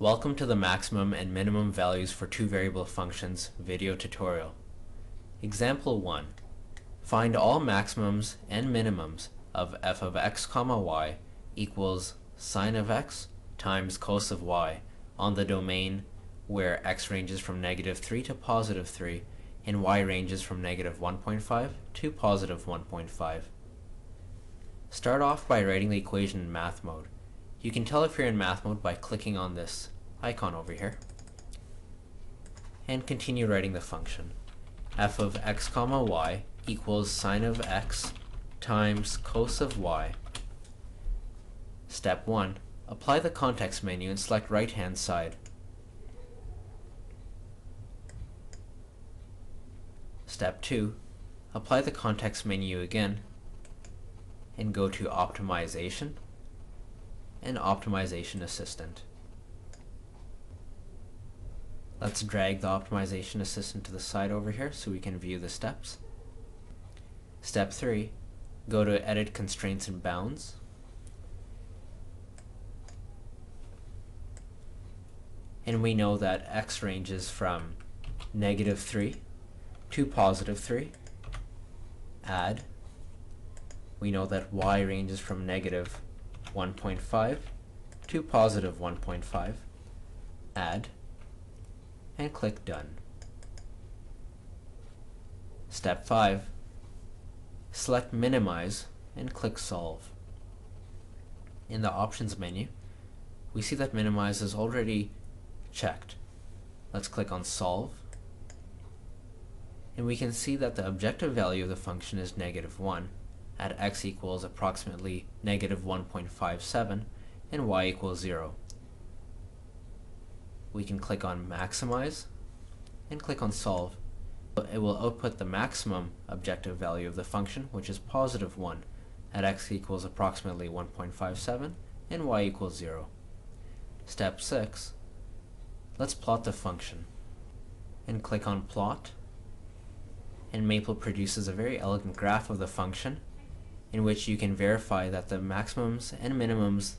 Welcome to the maximum and minimum values for two variable functions video tutorial. Example 1. Find all maximums and minimums of f of x, y equals sine of x times cos of y on the domain where x ranges from -3 to +3 and y ranges from -1.5 to +1.5. Start off by writing the equation in math mode. You can tell if you're in math mode by clicking on this icon over here, and continue writing the function. F of x, y equals sine of x times cos of y. Step 1. Apply the context menu and select right hand side. Step 2. Apply the context menu again and go to optimization and Optimization Assistant. Let's drag the Optimization Assistant to the side over here so we can view the steps. Step 3, go to Edit Constraints and Bounds. And we know that x ranges from -3 to +3. Add. We know that y ranges from -1.5 to +1.5, add, and click Done. Step 5, select Minimize and click Solve. In the Options menu, we see that Minimize is already checked. Let's click on Solve, and we can see that the objective value of the function is -1. At x equals approximately -1.57 and y equals 0. We can click on Maximize and click on Solve. It will output the maximum objective value of the function, which is +1 at x equals approximately 1.57 and y equals 0. Step 6. Let's plot the function and click on Plot, and Maple produces a very elegant graph of the function in which you can verify that the maximums and minimums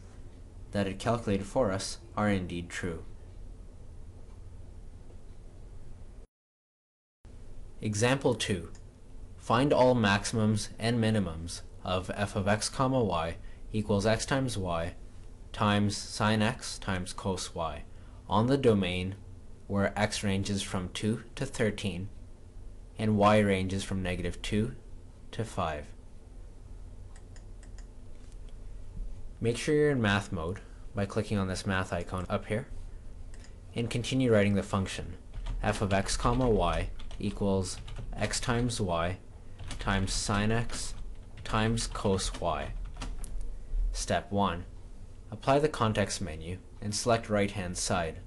that it calculated for us are indeed true. Example 2. Find all maximums and minimums of f of x, y equals x times y times sine x times cos y on the domain where x ranges from 2 to 13 and y ranges from -2 to 5. Make sure you're in math mode by clicking on this math icon up here and continue writing the function f of x, y equals x times y times sine x times cos y. Step 1. Apply the context menu and select right hand side.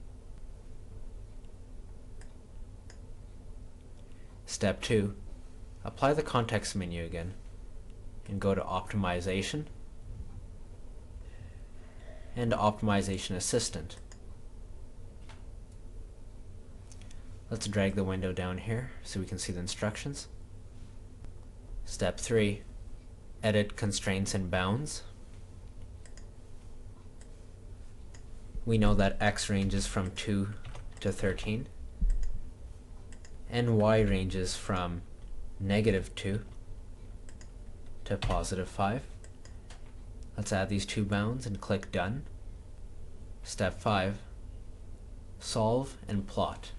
Step 2. Apply the context menu again and go to Optimization and Optimization Assistant. Let's drag the window down here so we can see the instructions. Step 3, Edit Constraints and Bounds. We know that x ranges from 2 to 13 and y ranges from -2 to +5. Let's add these two bounds and click Done. Step 5. Solve and plot.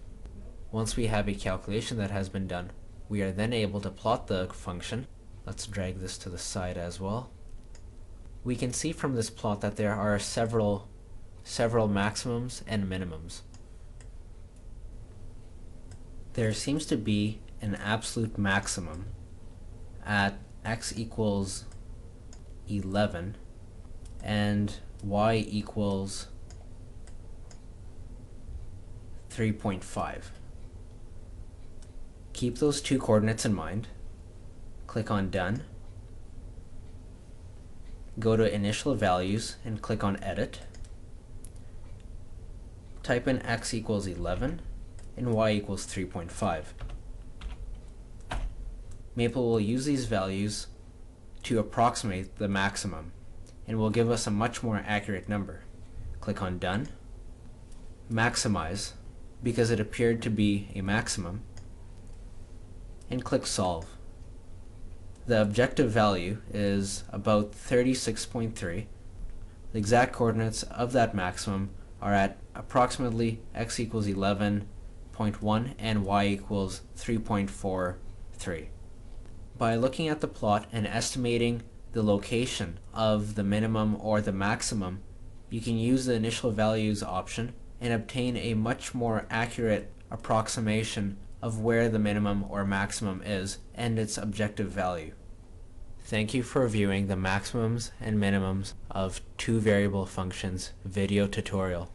Once we have a calculation that has been done, we are then able to plot the function. Let's drag this to the side as well. We can see from this plot that there are several maximums and minimums. There seems to be an absolute maximum at x equals 11 and y equals 3.5. Keep those two coordinates in mind. Click on Done. Go to Initial Values and click on Edit. Type in x equals 11 and y equals 3.5. Maple will use these values to approximate the maximum and will give us a much more accurate number. Click on Done maximize because it appeared to be a maximum, and click solve. The objective value is about 36.3. The exact coordinates of that maximum are at approximately x equals 11.1 and y equals 3.43. By looking at the plot and estimating the location of the minimum or the maximum, you can use the initial values option and obtain a much more accurate approximation of where the minimum or maximum is and its objective value. Thank you for viewing the maximums and minimums of two variable functions video tutorial.